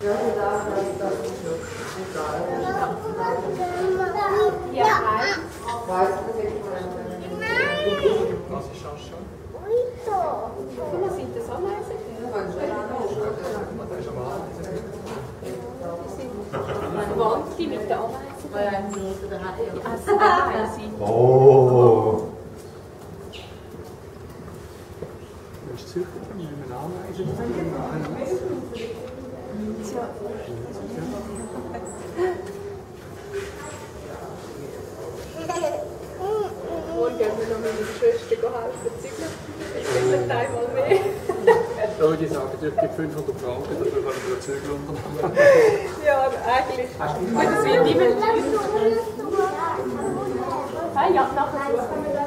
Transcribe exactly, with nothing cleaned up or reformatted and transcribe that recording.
Oh! Das ist circa von meinem Ameisen. Morgen gehen wir noch meine Schwester helfen, zügeln. Ich bin nicht einmal mehr. Ja, die sagen, ich gebe fünfhundert Franken, dafür kann ich wieder Zügel unternehmen. Ja, eigentlich. Das wird immer. Nein, ja, nachher.